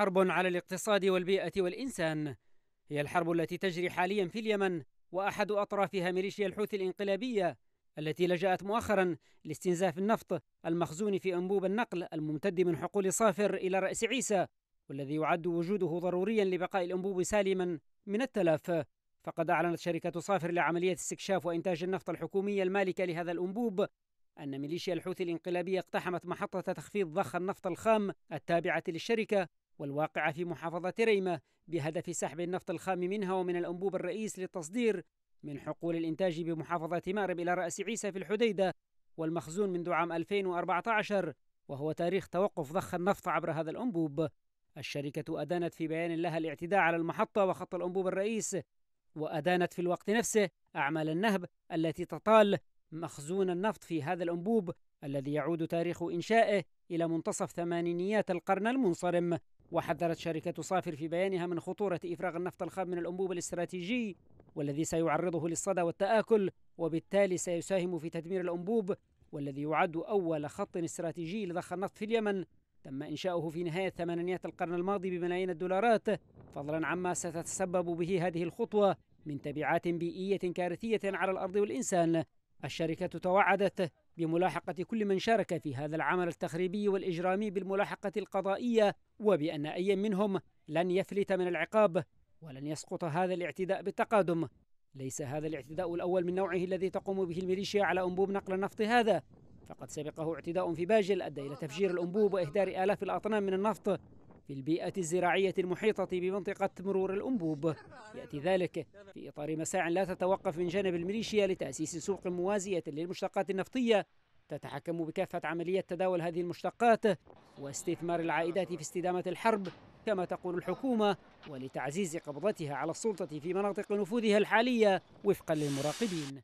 حرب على الاقتصاد والبيئة والإنسان، هي الحرب التي تجري حاليا في اليمن، وأحد أطرافها ميليشيا الحوثي الإنقلابية التي لجأت مؤخرا لاستنزاف النفط المخزون في أنبوب النقل الممتد من حقول صافر إلى رأس عيسى، والذي يعد وجوده ضروريا لبقاء الأنبوب سالما من التلف. فقد أعلنت شركة صافر لعملية استكشاف وإنتاج النفط الحكومية المالكة لهذا الأنبوب أن ميليشيا الحوثي الإنقلابية اقتحمت محطة تخفيض ضخ النفط الخام التابعة للشركة والواقعة في محافظة ريمة بهدف سحب النفط الخام منها ومن الأنبوب الرئيس للتصدير من حقول الإنتاج بمحافظة مارب إلى رأس عيسى في الحديدة، والمخزون منذ عام 2014 وهو تاريخ توقف ضخ النفط عبر هذا الأنبوب. الشركة أدانت في بيان لها الاعتداء على المحطة وخط الأنبوب الرئيس، وأدانت في الوقت نفسه أعمال النهب التي تطال مخزون النفط في هذا الأنبوب الذي يعود تاريخ إنشائه إلى منتصف ثمانينيات القرن المنصرم. وحذرت شركة صافر في بيانها من خطورة إفراغ النفط الخام من الأنبوب الاستراتيجي والذي سيعرضه للصدى والتآكل، وبالتالي سيساهم في تدمير الأنبوب، والذي يعد أول خط استراتيجي لضخ النفط في اليمن تم إنشاؤه في نهاية ثمانينيات القرن الماضي بملايين الدولارات، فضلا عما ستتسبب به هذه الخطوة من تبعات بيئية كارثية على الأرض والإنسان. الشركة توعدت بملاحقة كل من شارك في هذا العمل التخريبي والإجرامي بالملاحقة القضائية، وبأن أي منهم لن يفلت من العقاب ولن يسقط هذا الاعتداء بالتقادم. ليس هذا الاعتداء الأول من نوعه الذي تقوم به الميليشيا على أنبوب نقل النفط هذا، فقد سبقه اعتداء في باجل أدى إلى تفجير الأنبوب وإهدار آلاف الأطنان من النفط في البيئة الزراعية المحيطة بمنطقة مرور الأنبوب. يأتي ذلك في إطار مساع لا تتوقف من جانب الميليشيا لتأسيس سوق موازية للمشتقات النفطية تتحكم بكافة عملية تداول هذه المشتقات واستثمار العائدات في استدامة الحرب كما تقول الحكومة، ولتعزيز قبضتها على السلطة في مناطق نفوذها الحالية وفقا للمراقبين.